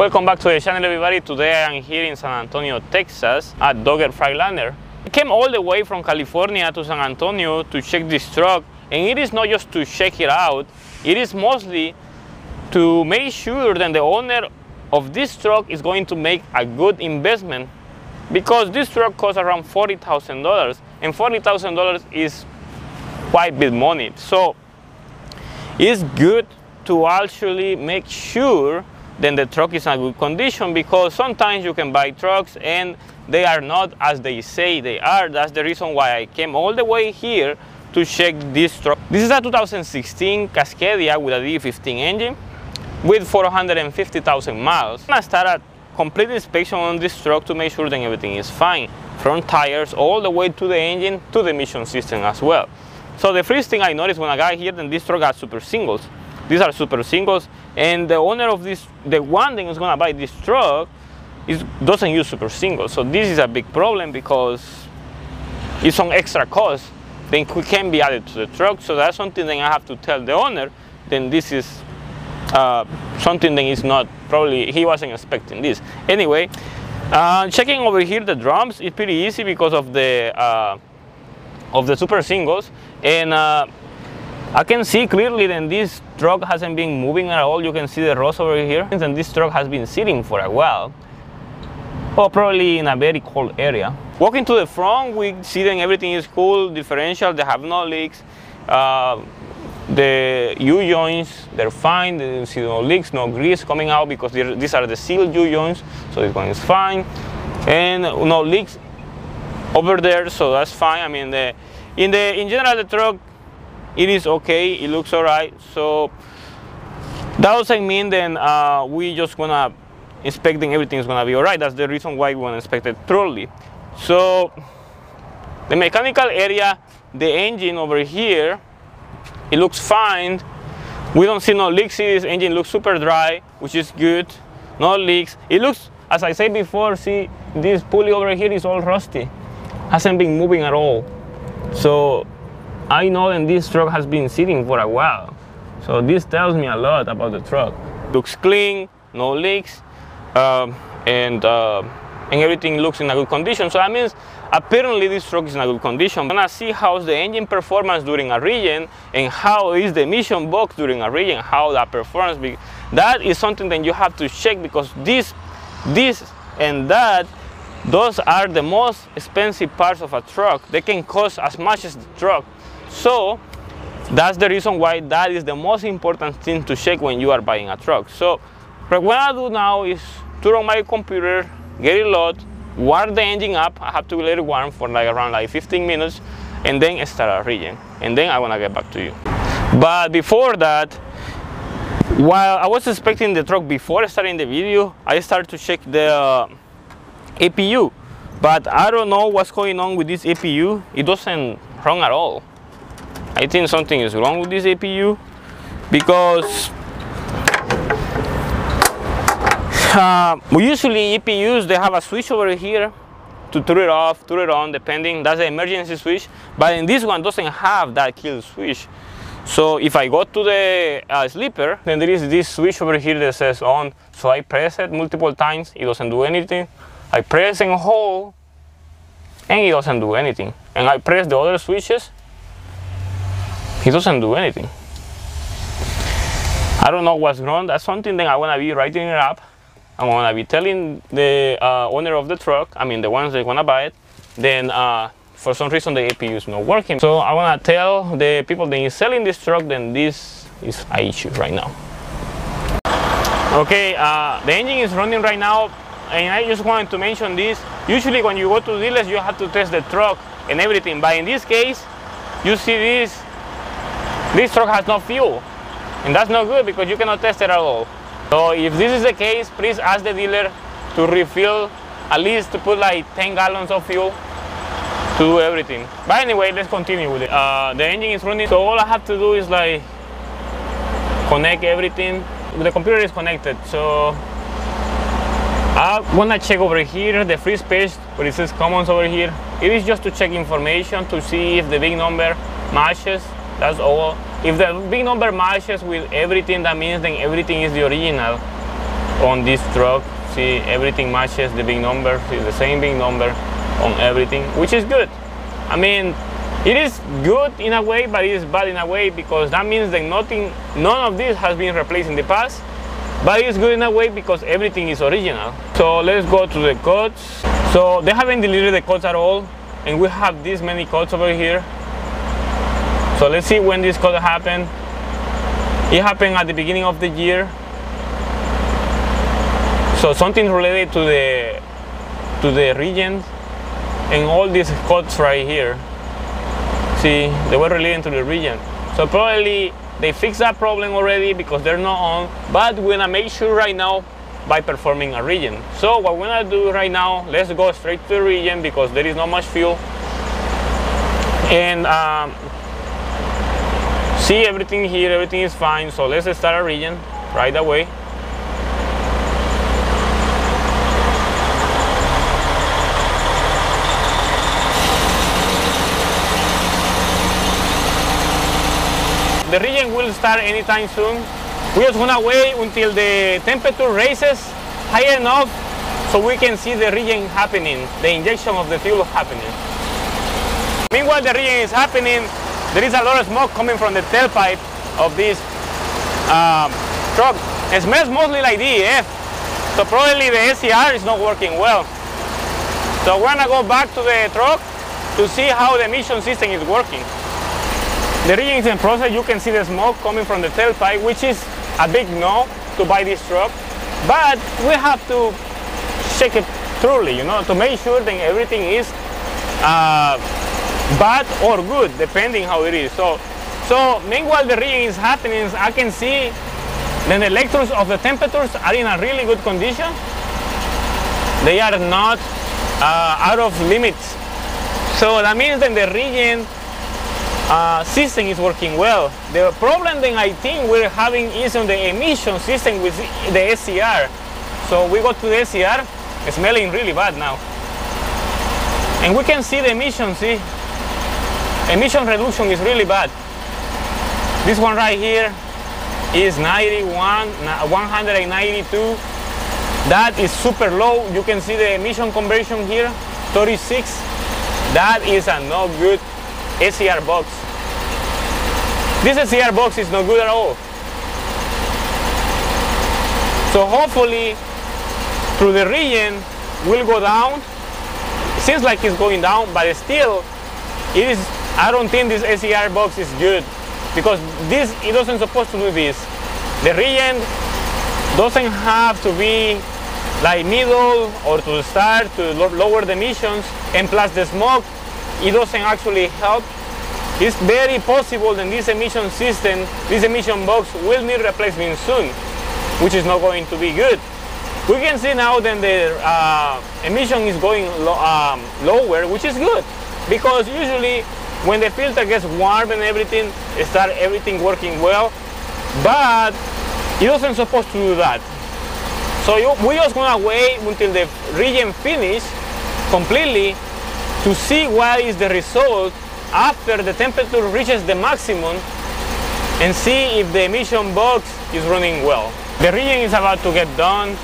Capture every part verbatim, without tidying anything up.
Welcome back to the channel, everybody. Today I am here in San Antonio, Texas at Doggett Freightliner. I came all the way from California to San Antonio to check this truck, and it is not just to check it out, it is mostly to make sure that the owner of this truck is going to make a good investment, because this truck costs around forty thousand dollars, and forty thousand dollars is quite big money. So it's good to actually make sure then the truck is in a good condition, because sometimes you can buy trucks and they are not as they say they are. That's the reason why I came all the way here to check this truck. This is a two thousand sixteen Cascadia with a D fifteen engine with four hundred fifty thousand miles. I'm gonna start a complete inspection on this truck to make sure that everything is fine, from tires all the way to the engine to the emission system as well. So the first thing I noticed when I got here, then this truck has super singles. These are super singles, and the owner of this, the one that is gonna buy this truck, is, doesn't use super singles. So this is a big problem, because it's some extra cost then can be added to the truck. So that's something that I have to tell the owner. Then this is uh, something that is not, probably he wasn't expecting this. Anyway, uh, checking over here the drums is pretty easy because of the uh, of the super singles, and. Uh, I can see clearly that this truck hasn't been moving at all. You can see the rods over here, and this truck has been sitting for a while, or probably in a very cold area. Walking to the front, we see that everything is cool. Differential, they have no leaks. Uh, the U-joints, they're fine. They see no leaks, no grease coming out, because these are the sealed U-joints, so this one is fine. And no leaks over there, so that's fine. I mean, the, in, the, in general, the truck, it is okay, it looks all right. So that doesn't mean then uh, we just gonna inspect and everything is gonna be all right. That's the reason why we wanna inspect it thoroughly. So the mechanical area, the engine over here, it looks fine. We don't see no leaks. This engine looks super dry, which is good. No leaks. It looks, as I said before, see this pulley over here is all rusty. Hasn't been moving at all. So I know that this truck has been sitting for a while, so this tells me a lot about the truck. Looks clean, no leaks, uh, and uh, and everything looks in a good condition. So that means apparently this truck is in a good condition. I'm gonna see how's the engine performance during a regen, and how is the emission box during a regen, how that performs. That is something that you have to check, because this, this, and that, those are the most expensive parts of a truck. They can cost as much as the truck. So that's the reason why that is the most important thing to check when you are buying a truck. So what I do now is turn on my computer, get it loaded, warm the engine up. I have to let it warm for like around like fifteen minutes, and then start a regen. And then I wanna get back to you. But before that, while I was inspecting the truck before starting the video, I started to check the uh, A P U. But I don't know what's going on with this A P U. It doesn't run at all. I think something is wrong with this A P U, because uh, usually A P Us, they have a switch over here to turn it off, turn it on, depending. That's the emergency switch. But in this one doesn't have that kill switch. So if I go to the uh, sleeper, then there is this switch over here that says on. So I press it multiple times, it doesn't do anything. I press and hold, and it doesn't do anything. And I press the other switches, it doesn't do anything. I don't know what's wrong. That's something that I want to be writing it up. I want to be telling the uh, owner of the truck, I mean the ones that want to buy it, then uh, for some reason the A P U is not working. So I want to tell the people that is selling this truck, then this is an issue right now. Okay, uh, the engine is running right now, and I just wanted to mention this. Usually when you go to dealers, you have to test the truck and everything, but in this case, you see this, this truck has no fuel, and that's not good, because you cannot test it at all. So if this is the case, please ask the dealer to refill, at least to put like ten gallons of fuel to do everything. But anyway, let's continue with it. Uh, the engine is running, so all I have to do is like connect everything. The computer is connected, so I wanna check over here the free space where it says commons over here. It is just to check information to see if the big number matches. That's all. If the big number matches with everything, that means then everything is the original. on this truck. See, everything matches the big number. It's the same big number on everything, which is good. I mean, it is good in a way, but it is bad in a way, because that means that nothing, none of this has been replaced in the past. But it's good in a way because everything is original. So let's go to the codes. So they haven't deleted the codes at all, and we have this many codes over here. So let's see when this code happened. It happened at the beginning of the year. So something related to the to the region, and all these codes right here. See, they were related to the region. So probably they fixed that problem already because they're not on, but we're gonna make sure right now by performing a region. So what we're gonna do right now, let's go straight to the region because there is not much fuel. And um, see everything here, everything is fine. So let's start a region right away. The region will start anytime soon. We're just gonna wait until the temperature raises high enough so we can see the region happening, the injection of the fuel happening. Meanwhile, the region is happening. There is a lot of smoke coming from the tailpipe of this um, truck. It smells mostly like D E F, so probably the S C R is not working well. So we're gonna go back to the truck to see how the emission system is working. The region is in process. You can see the smoke coming from the tailpipe, which is a big no to buy this truck. But we have to check it thoroughly, you know, to make sure that everything is uh, bad or good, depending how it is. So, so meanwhile the region is happening, I can see that the electrons of the temperatures are in a really good condition. They are not uh, out of limits. So that means that the region Uh, system is working well. The problem that I think we're having is on the emission system with the S C R. So we go to the S C R, it's smelling really bad now. And we can see the emission, see? Emission reduction is really bad. This one right here is ninety-one, one ninety-two. That is super low. You can see the emission conversion here, thirty-six. That is a no good S C R box. This S C R box is not good at all. So hopefully through the region will go down. It seems like it's going down, but still it is, I don't think this S C R box is good because this, it doesn't supposed to do this. The region doesn't have to be like middle or to start to lower the emissions, and plus the smoke, it doesn't actually help. It's very possible that this emission system, this emission box will need replacement soon, which is not going to be good. We can see now that the uh, emission is going lo um, lower, which is good, because usually when the filter gets warm and everything, it starts everything working well, but it wasn't supposed to do that. So you, we're just gonna wait until the region finishes completely to see what is the result after the temperature reaches the maximum, and see if the emission box is running well. The region is about to get done.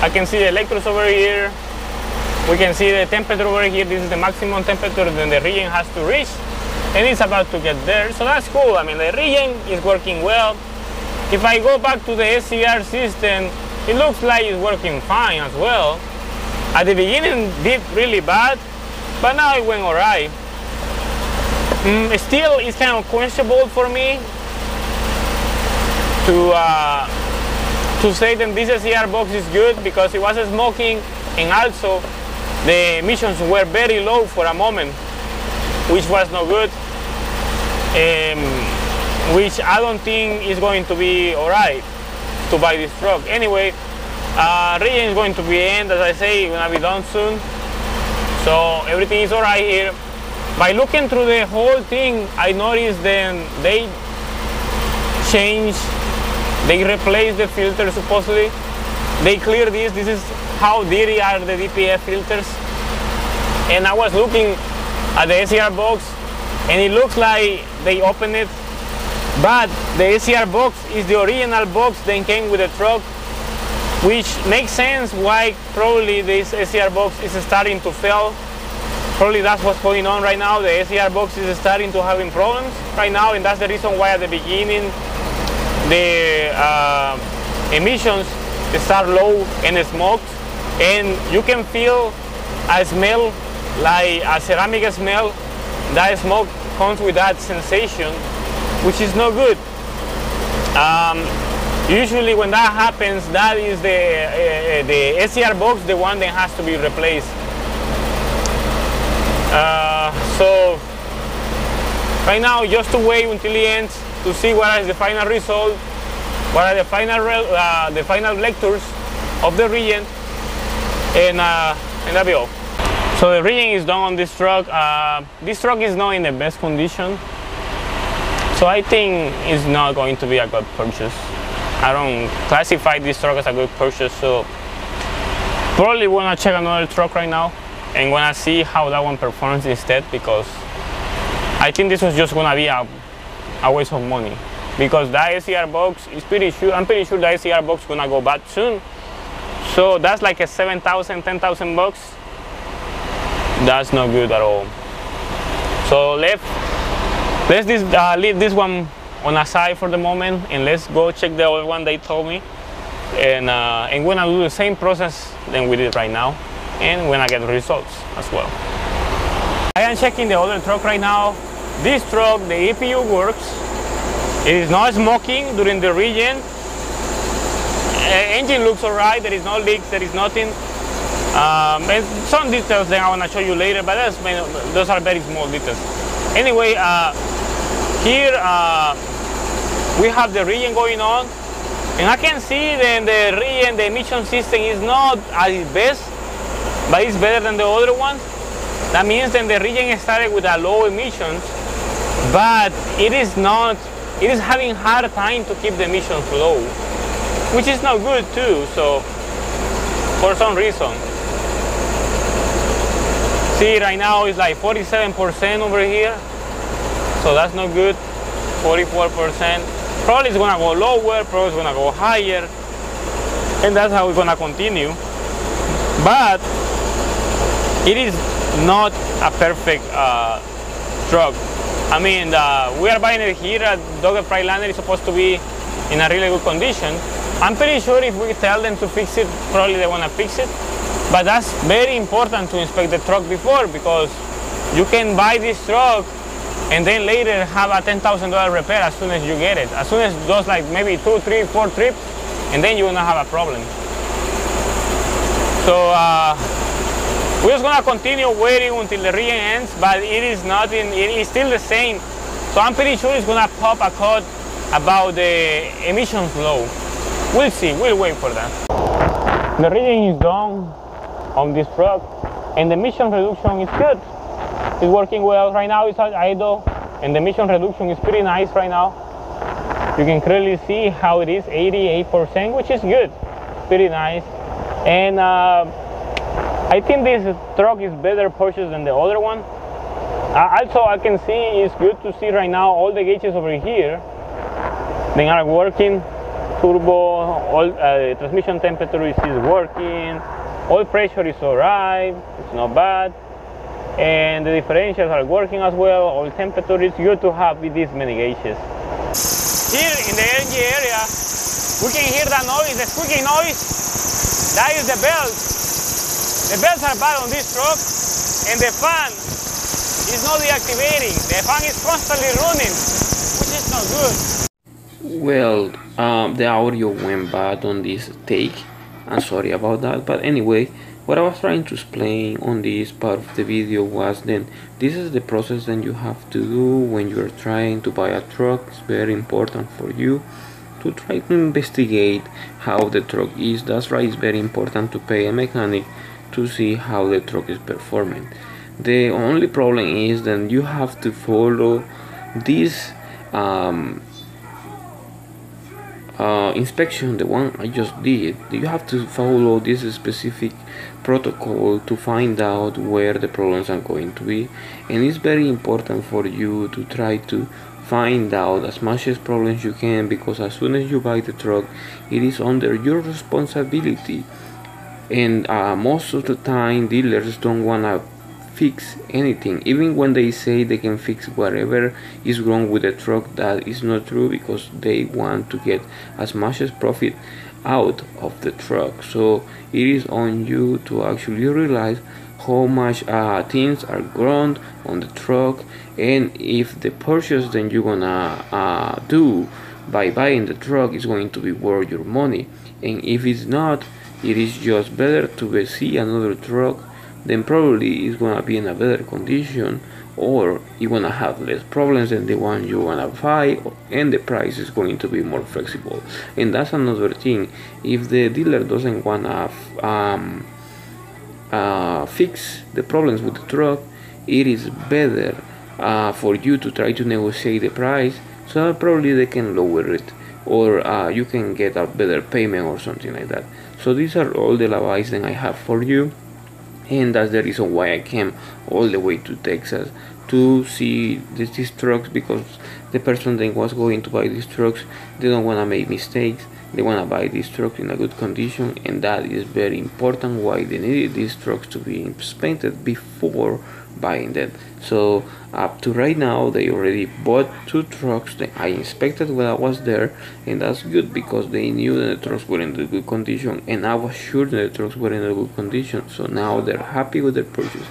I can see the electrodes over here. We can see the temperature over here. This is the maximum temperature that the region has to reach, and it's about to get there. So that's cool. I mean, the region is working well. If I go back to the S C R system, it looks like it's working fine as well. At the beginning, it did really bad, but now it went all right. Mm, still, it's kind of questionable for me to uh, to say that this S C R box is good because it was smoking, and also the emissions were very low for a moment, which was not good, um, which I don't think is going to be all right to buy this truck. Anyway, uh, region is going to be end, as I say, it's going to be done soon. So everything is all right here. By looking through the whole thing, I noticed then they changed, they replaced the filter supposedly. They cleared this. This is how dirty are the D P F filters. And I was looking at the S C R box, and it looks like they opened it. But the S C R box is the original box that came with the truck. which makes sense why probably this S C R box is starting to fail. Probably that's what's going on right now. The S C R box is starting to having problems right now, and that's the reason why at the beginning the uh, emissions start low and smoked, and you can feel a smell, like a ceramic smell. That smoke comes with that sensation, which is not good. Um, Usually when that happens, that is the, uh, the S C R box, the one that has to be replaced. Uh, so right now, just to wait until the end to see what is the final result, what are the final, uh, the final lectures of the reagent, and, uh, and that'll be all. So the reagent is done on this truck. Uh, this truck is not in the best condition, so I think it's not going to be a good purchase. I don't classify this truck as a good purchase, so probably wanna check another truck right now and wanna see how that one performs instead, because I think this was just gonna be a, a waste of money, because that S C R box is pretty sure, I'm pretty sure the S C R box is gonna go bad soon. So that's like a seven thousand, ten thousand bucks. That's not good at all. So let, let's this, uh, leave this one on a side for the moment, and let's go check the other one they told me, and uh, and we're gonna do the same process than we did right now, and when I get the results as well. I am checking the other truck right now. This truck, the E P U works. It is not smoking during the reagent. Engine looks alright. There is no leaks. There is nothing. Um, and some details that I wanna show you later, but that's, those are very small details. Anyway, uh, here. Uh, We have the reagent going on, and I can see that the reagent, the emission system is not at its best, but it's better than the other one. That means that the reagent started with a low emissions, but it is not, it is having a hard time to keep the emissions low, which is not good too, so, for some reason. See, right now it's like forty-seven percent over here, so that's not good, forty-four percent. Probably it's gonna go lower, probably it's gonna go higher, and that's how we're gonna continue. But it is not a perfect uh, truck. I mean, uh, we are buying it here at Doggett Freightliner. It's supposed to be in a really good condition. I'm pretty sure if we tell them to fix it, probably they wanna fix it. But that's very important to inspect the truck before, because you can buy this truck and then later have a ten thousand dollar repair as soon as you get it. As soon as those like maybe two, three, four trips, and then you will not have a problem. So uh, we're just gonna continue waiting until the reagent ends, but it is not in, it is still the same. So I'm pretty sure it's gonna pop a code about the emission flow. We'll see, we'll wait for that. The reagent is done on this truck, and the emission reduction is good. It's working well. Right now it's at idle, and the emission reduction is pretty nice right now. You can clearly see how it is, eighty-eight percent, which is good, pretty nice. And uh, I think this truck is better purchased than the other one. Uh, also, I can see it's good to see right now all the gauges over here, they are working. Turbo, all uh, transmission temperature is working, oil pressure is alright, it's not bad. And the differentials are working as well, all temperature. It's good to have with these many gauges. Here in the N G area, we can hear that noise, the squeaking noise. That is the belts. The belts are bad on this truck, and the fan is not deactivating. The fan is constantly running, which is not good. Well, um, the audio went bad on this take. I'm sorry about that, but anyway, what I was trying to explain on this part of the video was that this is the process that you have to do when you are trying to buy a truck. It's very important for you to try to investigate how the truck is. That's right, it's very important to pay a mechanic to see how the truck is performing. The only problem is that you have to follow this um, Uh, inspection, the one I just did. You have to follow this specific protocol to find out where the problems are going to be, and it's very important for you to try to find out as much as problems you can, because as soon as you buy the truck, it is under your responsibility, and uh, most of the time dealers don't want to fix anything. Even when they say they can fix whatever is wrong with the truck, that is not true, because they want to get as much as profit out of the truck. So it is on you to actually realize how much uh, things are ground on the truck, and if the purchase then you're gonna uh, do by buying the truck is going to be worth your money. And if it's not, it is just better to see another truck, then probably it's gonna be in a better condition, or you're gonna have less problems than the one you wanna buy, and the price is going to be more flexible. And that's another thing, if the dealer doesn't wanna um, Uh, fix the problems with the truck, it is better uh, for you to try to negotiate the price, so that probably they can lower it, or uh, you can get a better payment or something like that. So these are all the advice that I have for you, and that's the reason why I came all the way to Texas to see this, these trucks, because the person that was going to buy these trucks, they don't want to make mistakes. They want to buy these trucks in a good condition, and that is very important why they needed these trucks to be inspected before buying them. So up to right now, they already bought two trucks that I inspected when I was there, and that's good, because they knew that the trucks were in a good condition, and I was sure that the trucks were in a good condition. So now they're happy with their purchase.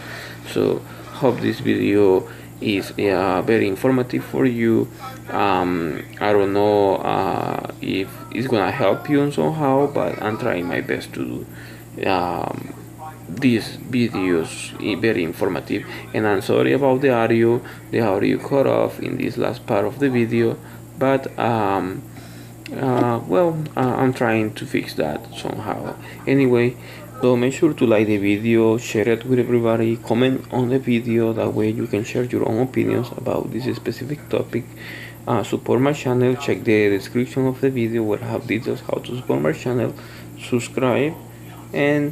So hope this video is uh, very informative for you. um, I don't know uh, if it's gonna help you somehow, but I'm trying my best to do um, these videos very informative. And I'm sorry about the audio the audio cut off in this last part of the video, but um, uh, well uh, I'm trying to fix that somehow. Anyway, so make sure to like the video, share it with everybody, comment on the video, that way you can share your own opinions about this specific topic. Uh, support my channel, check the description of the video where I have details how to support my channel, subscribe, and